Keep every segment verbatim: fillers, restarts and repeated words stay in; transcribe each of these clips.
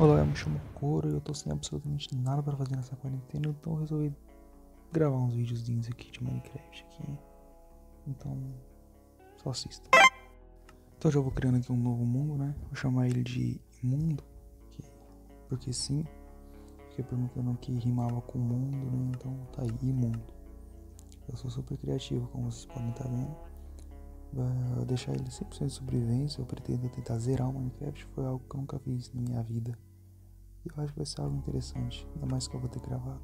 Olá, eu me chamo Coro e eu tô sem absolutamente nada pra fazer nessa quarentena, então eu resolvi gravar uns videozinhos aqui de Minecraft aqui. Então, só assista. Então já vou criando aqui um novo mundo, né? Vou chamar ele de IMUNDO, porque sim, porque perguntando que rimava com mundo, né? Então tá aí, IMUNDO. Eu sou super criativo, como vocês podem estar vendo. Vou deixar ele cem por cento de sobrevivência. Eu pretendo tentar zerar o Minecraft. Foi algo que eu nunca fiz na minha vida. E eu acho que vai ser algo interessante, ainda mais que eu vou ter gravado.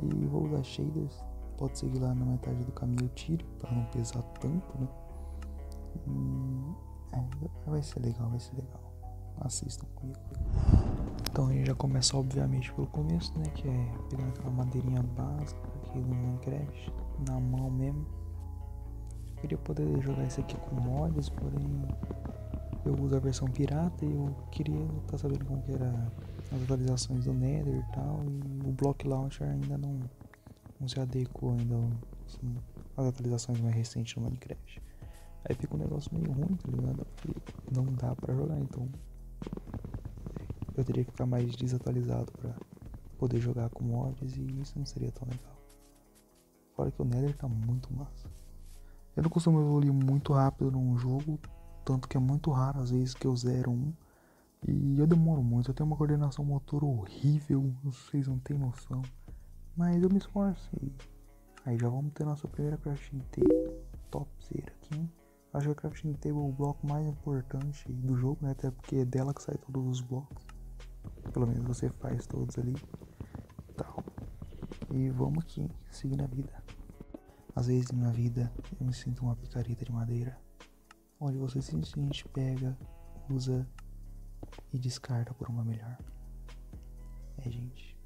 E vou usar shaders. Pode seguir lá na metade do caminho eu tiro, para não pesar tanto, né? E... é, vai ser legal, vai ser legal. Assistam comigo. Então a gente já começa obviamente pelo começo, né? Que é pegando aquela madeirinha básica aqui do Minecraft, na mão mesmo. Eu queria poder jogar isso aqui com mods, porém eu uso a versão pirata e eu queria estar sabendo como que era as atualizações do Nether e tal, e o Block Launcher ainda não, não se adequou ainda assim, as atualizações mais recentes no Minecraft. Aí fica um negócio meio ruim, tá ligado? Porque não dá pra jogar, então eu teria que ficar mais desatualizado pra poder jogar com mods e isso não seria tão legal. Fora que o Nether tá muito massa. Eu não costumo evoluir muito rápido num jogo, tanto que é muito raro às vezes que eu zero um. E eu demoro muito, eu tenho uma coordenação motor horrível, vocês não tem noção. Mas eu me esforço e... aí já vamos ter nossa primeira crafting table topzera aqui, hein? Acho que a crafting table é o bloco mais importante do jogo, né? Até porque é dela que sai todos os blocos. Pelo menos você faz todos ali. Tal. E vamos aqui, seguindo a vida. Às vezes na minha vida eu me sinto uma picareta de madeira, onde você simplesmente pega, usa e descarta por uma melhor. É, gente.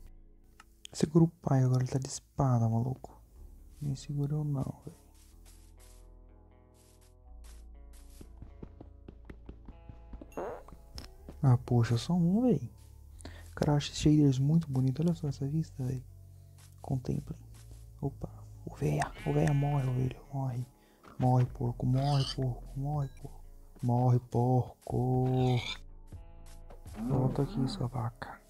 Segura o pai, agora ele tá de espada, maluco. Me segurou não, velho. Ah, poxa, só um, velho. Cara, eu acho shaders muito bonito. Olha só essa vista, velho. Contemplem. Opa. Ovelha, ovelha morre, ovelha, morre, morre porco, morre porco, morre porco, morre porco. Volta aqui, sua vaca.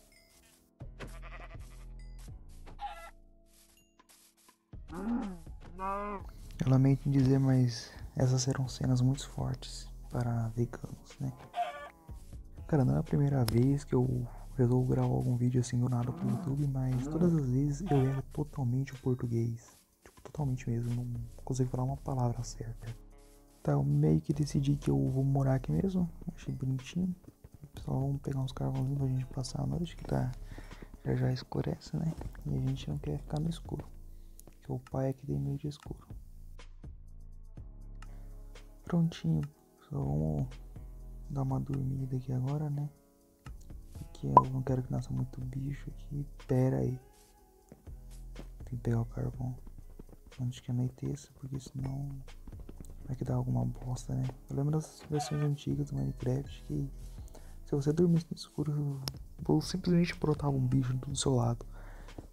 Eu lamento dizer, mas essas serão cenas muito fortes para veganos, né? Cara, não é a primeira vez que eu resolvo gravar algum vídeo assim do nada pro YouTube, mas todas as vezes eu erro totalmente o português. Totalmente mesmo, não consigo falar uma palavra certa. Tá, eu meio que decidi que eu vou morar aqui mesmo. Achei bonitinho. Pessoal, vamos pegar uns carvãozinhos pra gente passar a noite, que tá já já escurece, né? E a gente não quer ficar no escuro, porque o pai aqui tem meio de escuro. Prontinho, só vamos dar uma dormida aqui agora, né? Porque eu não quero que nasça muito bicho aqui. Pera aí, tem que pegar o carvão antes que anoiteça, porque senão vai que dá alguma bosta, né? Eu lembro das versões antigas do Minecraft que se você dormisse no escuro, simplesmente brotava um bicho do seu lado.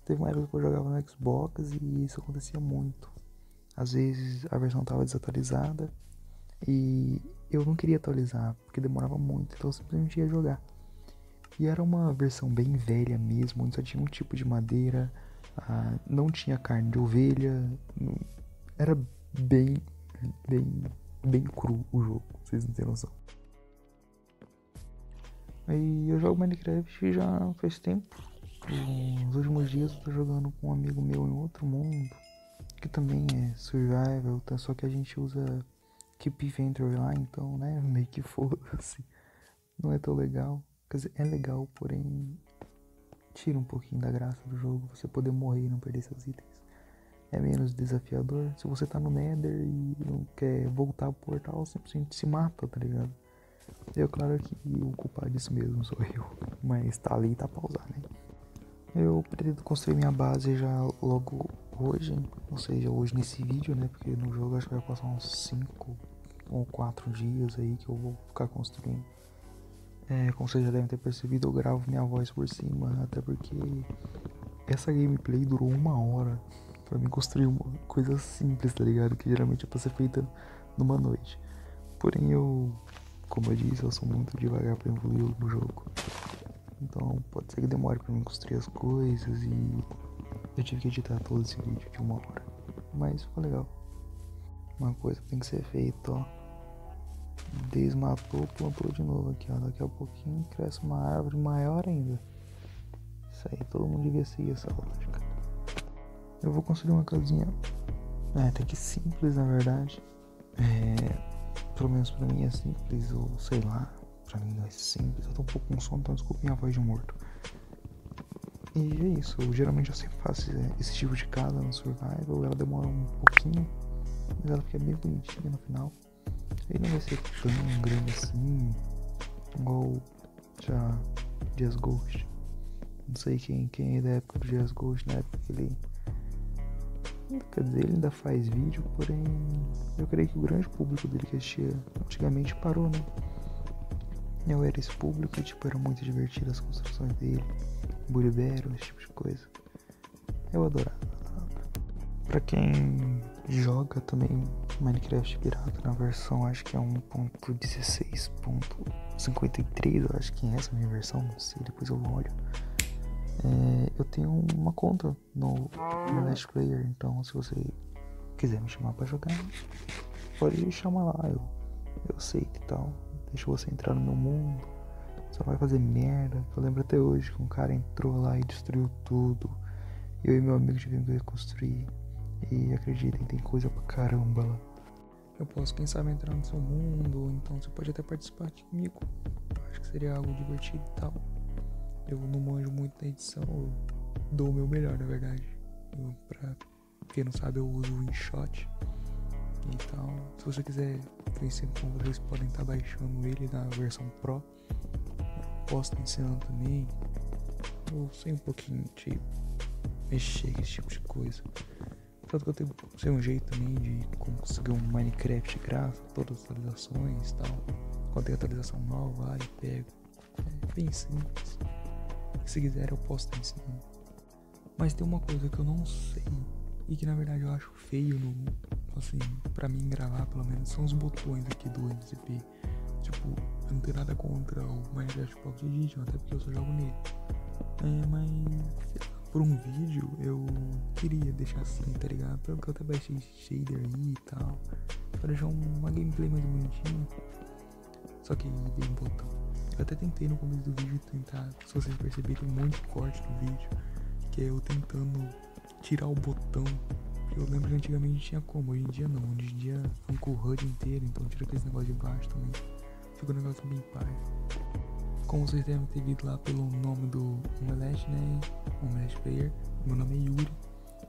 Teve uma época que eu jogava no Xbox e isso acontecia muito. Às vezes a versão estava desatualizada e eu não queria atualizar porque demorava muito, então eu simplesmente ia jogar. E era uma versão bem velha mesmo, onde só tinha um tipo de madeira. Ah, não tinha carne de ovelha, não... era bem, bem, bem cru o jogo, vocês não têm noção. Aí eu jogo Minecraft já faz tempo, nos últimos dias eu tô jogando com um amigo meu em outro mundo, que também é survival, tá? Só que a gente usa Keep Inventory lá, então né, meio que foda-se, não é tão legal, quer dizer, é legal, porém... tira um pouquinho da graça do jogo, você poder morrer e não perder seus itens. É menos desafiador. Se você tá no Nether e não quer voltar pro portal, simplesmente se mata, tá ligado? Eu, claro que o culpado disso mesmo sou eu, mas tá ali e tá pra usar, né? Eu pretendo construir minha base já logo hoje, ou seja, hoje nesse vídeo, né? Porque no jogo acho que vai passar uns cinco ou quatro dias aí que eu vou ficar construindo. É, como vocês já devem ter percebido, eu gravo minha voz por cima, até porque essa gameplay durou uma hora pra mim construir uma coisa simples, tá ligado? Que geralmente é pra ser feita numa noite. Porém eu, como eu disse, eu sou muito devagar pra evoluir o jogo. Então pode ser que demore pra mim construir as coisas e eu tive que editar todo esse vídeo de uma hora, mas ficou legal. Uma coisa que tem que ser feita, ó, desmatou, plantou de novo aqui, ó, daqui a pouquinho cresce uma árvore maior ainda. Isso aí, todo mundo devia seguir essa lógica. Eu vou construir uma casinha, é, até que simples na verdade, é, pelo menos pra mim é simples, ou sei lá. Pra mim não é simples, eu tô um pouco com sono, então desculpa minha voz de morto. E é isso, eu, geralmente eu sempre faço esse tipo de casa no survival, ela demora um pouquinho, mas ela fica bem bonitinha no final. Ele não vai ser tão grande assim, igual já JazzGhost. Não sei quem, quem é da época do JazzGhost, na época que ele... Quer dizer, ele ainda faz vídeo, porém eu creio que o grande público dele que assistia antigamente parou, né? Eu era esse público e tipo, era muito divertido as construções dele, buribero, esse tipo de coisa. Eu adorava, adorava. Pra quem joga também Minecraft Pirata na versão, acho que é um ponto dezesseis ponto cinquenta e três, eu acho que é essa a minha versão, não sei, depois eu olho. É, eu tenho uma conta no Elast Player, então se você quiser me chamar pra jogar, pode chamar lá, eu, eu sei que tal. Deixa você entrar no meu mundo, só vai fazer merda. Eu lembro até hoje que um cara entrou lá e destruiu tudo. Eu e meu amigo tivemos que reconstruir. E acreditem, tem coisa pra caramba lá. Eu posso, quem sabe, entrar no seu mundo, ou então você pode até participar aqui comigo. Eu acho que seria algo divertido e tal. Eu não manjo muito na edição, eu dou o meu melhor, na verdade. Eu, pra quem não sabe, eu uso o InShot. Então, se você quiser conhecer como vocês podem estar baixando ele na versão Pro, eu posso estar ensinando também. Eu sei um pouquinho de mexer com esse tipo de coisa. Tanto que eu tenho, sei um jeito também de como conseguir um Minecraft gráfico, todas as atualizações e tal. Quando tem atualização nova, lá eu pego. É bem simples. Se quiser, eu posso estar ensinando. Mas tem uma coisa que eu não sei e que na verdade eu acho feio no, assim, pra mim gravar pelo menos, são os botões aqui do M C P. Tipo, eu não tenho nada contra o Minecraft Bedrock Edition, até porque eu só jogo nele. É, mas, sei lá, por um vídeo eu queria deixar assim, tá ligado? Tanto que eu até baixei shader aí e tal, pra deixar uma gameplay mais bonitinha. Só que tem um botão. Eu até tentei no começo do vídeo tentar, se vocês perceberem, tem muito corte no vídeo, que é eu tentando tirar o botão. Eu lembro que antigamente tinha como, hoje em dia não, hoje em dia é um C U H U D inteiro, então tira aquele negócio de baixo também, fica um negócio bem paz. Como vocês devem ter visto lá pelo nome do Omlet, né, Omlet Player, meu nome é Yuri.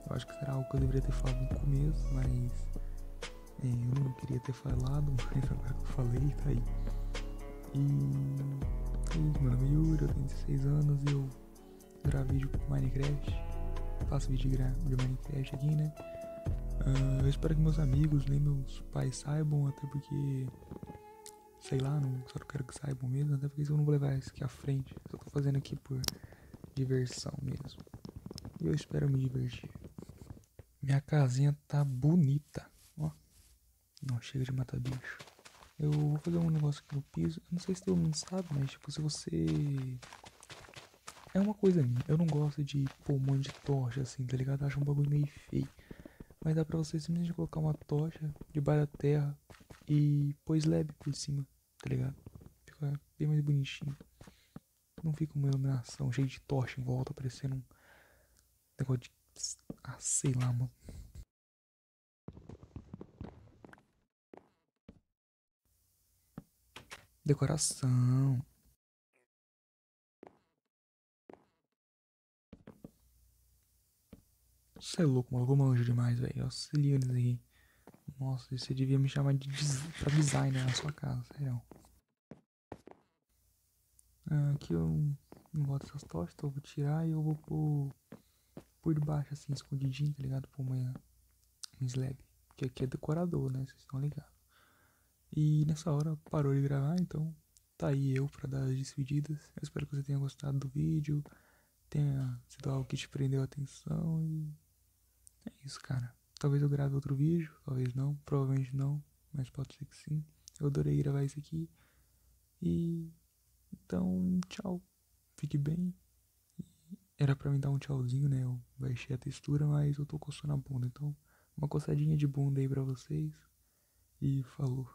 Eu acho que será algo que eu deveria ter falado no começo, mas é, eu não queria ter falado, mas agora que eu falei, tá aí. E, e meu nome é Yuri, eu tenho dezesseis anos, eu gravo vídeo pro Minecraft, faço vídeo de, de Minecraft aqui, né. Uh, eu espero que meus amigos nem meus pais saibam, até porque, sei lá, não, só não quero que saibam mesmo, até porque eu não vou levar isso aqui à frente, eu só tô fazendo aqui por diversão mesmo, e eu espero me divertir. Minha casinha tá bonita, ó, não chega de matar bicho. Eu vou fazer um negócio aqui no piso, eu não sei se todo mundo sabe, mas tipo, se você... É uma coisa minha, eu não gosto de pôr um monte de tocha assim, tá ligado? Eu acho um bagulho meio feio. Mas dá pra você simplesmente colocar uma tocha debaixo da terra e pôr slab por cima, tá ligado? Fica bem mais bonitinho. Não fica uma iluminação cheia de tocha em volta, parecendo um negócio de... Ah, sei lá, mano. Decoração. Você é louco, maluco, eu manjo demais, velho. Se liga nisso aqui. Nossa, você devia me chamar de des... pra designer na sua casa, sério. Ah, aqui eu não boto essas tochas, então eu vou tirar e eu vou pôr por debaixo, assim, escondidinho, tá ligado? Por uma, uma slab. Porque aqui é decorador, né? Vocês estão ligados. E nessa hora parou de gravar, então tá aí eu pra dar as despedidas. Eu espero que você tenha gostado do vídeo, tenha sido algo que te prendeu a atenção e... É isso, cara. Talvez eu grave outro vídeo, talvez não, provavelmente não, mas pode ser que sim. Eu adorei gravar isso aqui. E... Então, tchau. Fique bem Era pra me dar um tchauzinho, né? Eu baixei a textura, mas eu tô coçando a bunda. Então, uma coçadinha de bunda aí pra vocês. E falou.